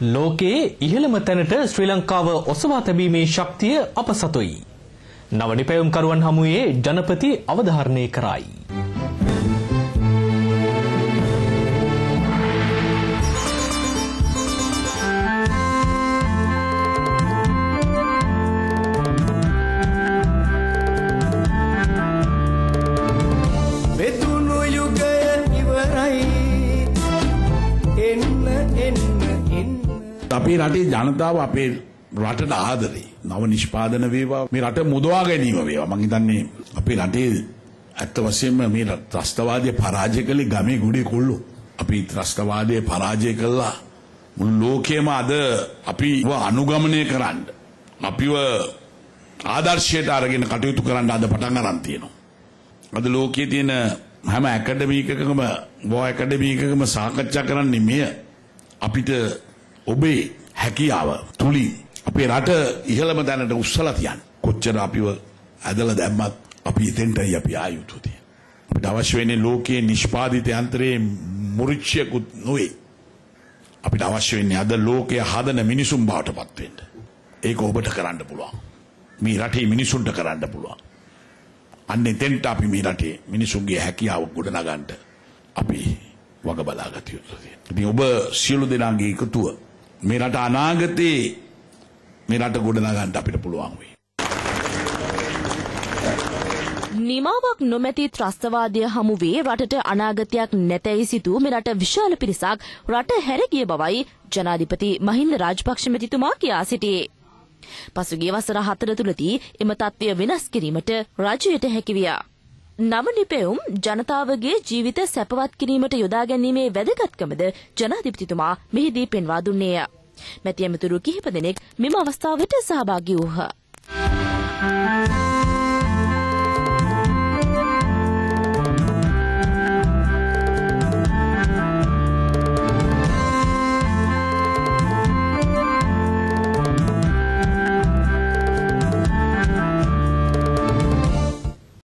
ලෝකයේ ඉහළම තැනට ශ්‍රී ලංකාව ඔසවා තැබීමේ ශක්තිය අප සතුයි. නව නිපැයුම්කරුවන් හමුවේ ජනපති අවධාරණය කරයි. අපේ රටේ ජනතාව අපේ රටට ආදරේ නව නිෂ්පාදන වේවා මේ රට මුදවා ගැනීම වේවා මම හිතන්නේ අපේ රටේ අත්ත වශයෙන්ම මේ ත්‍රස්තවාදය පරාජය කළේ ගමේ ගුඩේ කොල්ලෝ අපි ත්‍රස්තවාදය පරාජය කළා මුළු ලෝකෙම අද අපිව අනුගමනය කරන්න අපිව ආදර්ශයට අරගෙන කටයුතු කරන්න අද පටන් ගන්න තියෙනවා අද ලෝකයේ තියෙන හැම ඇකඩමික් එකකම වෝ ඇකඩමික් එකකම සාකච්ඡා කරන්නේ මෙය අපිට ඔබේ හැකියාව තුලින් අපේ රට ඉහළම තැනට උස්සලා තියන්න. කොච්චර අපිව ඇදලා දැම්මත් අපි එතෙන්ටයි අපි ආයුතු තියෙන්නේ. අපිට අවශ්‍ය වෙන්නේ ලෝකයේ නිෂ්පාදිත යන්ත්‍රයේ මුරිච්චියකුත් නොවේ. අපිට අවශ්‍ය වෙන්නේ අද ලෝකයේ හදන මිනිසුන් බවටපත් වෙන්න. ඒක ඔබට කරන්න පුළුවන්. මේ රටේ මිනිසුන්ට කරන්න පුළුවන්. අන්න එතෙන්ට අපි මේ රටේ මිනිසුන්ගේ හැකියාව ගොඩනගන්න අපි වග බලාගත යුතුයි. ඉතින් ඔබ සියලු දෙනාගේ එකතුව මේ රට අනාගතේ මේ රට ගොඩනගන්න අපිට පුළුවන් වෙයි. නිමාවක් නොමැති ත්‍රස්තවාදය හමු වේ රටට අනාගතයක් නැතයි සිතූ මේ රට විශාල පිරිසක් රට හැර ගිය බවයි ජනාධිපති මහින්ද රාජපක්ෂ මැතිතුමා කියා සිටියේ. පසුගිය වසර 4 තුලදී එම තත්ත්වය වෙනස් කිරීමට රජයට හැකිවිය. නව නිපැයුම් ජනතාවගේ ජීවිත සැපවත් කිරීමට යොදා ගැනීමේ වැදගත්කමද ජනාධිපතිතුමා මෙහිදී පෙන්වා දුන්නේය. මැති ඇමතුරු කිහිප දෙනෙක් මෙම අවස්ථාවට සහභාගී වූහ.